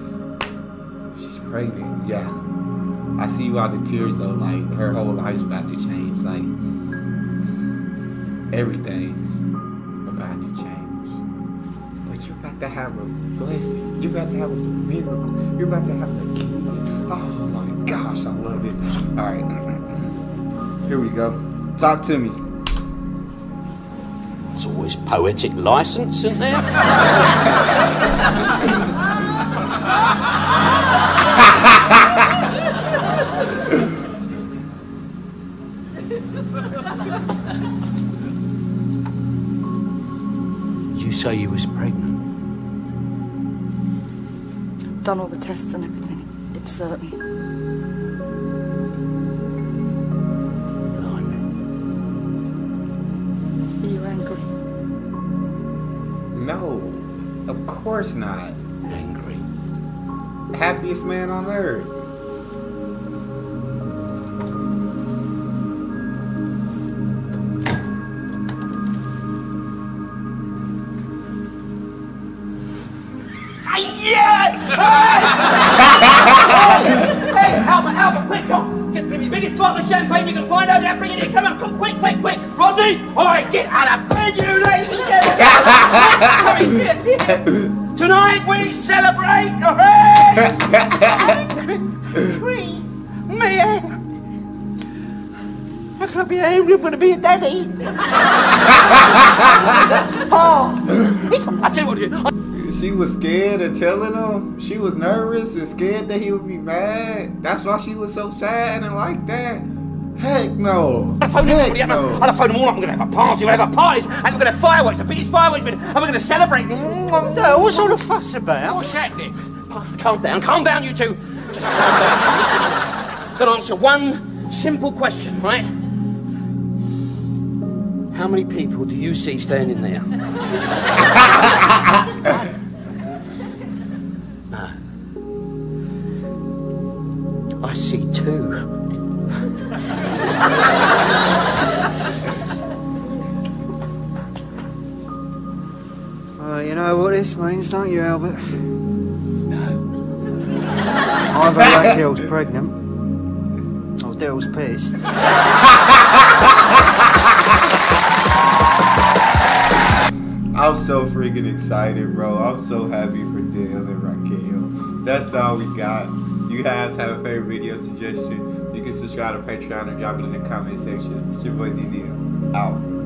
She's pregnant. Yeah. I see why the tears though. Like her whole life's about to change. Like. Everything's about to change. But you're about to have a blessing. You're about to have a miracle. You're about to have a kid. Oh my gosh, I love it. Alright, here we go. Talk to me. It's always poetic license, isn't there? So you was pregnant? I've done all the tests and everything. It's certain. Blimey. Are you angry? No, of course not. Angry. Happiest man on earth. You can find out that, bring it in. Come on, come quick, quick, quick. Rodney, all right, get out of bed, you lazy devil. Tonight we celebrate. Hooray! Angry, me angry. How can I be angry when I be a daddy? Oh, I tell you what you do. She was scared of telling him. She was nervous and scared that he would be mad. That's why she was so sad and like that. Heck no. I'll phone Heck him all. No. I'll phone them all. I'm going to have a party. We're going to have parties. And we're going to have fireworks. The biggest fireworks. And we're going to celebrate. No, what's all the fuss about? What's happening? Calm down. Calm down, you two. Just calm down. Listen. I've got to answer one simple question, right? How many people do you see standing there? No. I see two. Well, you know what this means, don't you, Albert? No. Either that girl's pregnant, or Dale's pissed. I'm so freaking excited, bro. I'm so happy for Dale and Raquel. That's all we got. You guys have a favorite video suggestion, you can subscribe to Patreon or drop it in the comment section. It's your boy D D L. Out.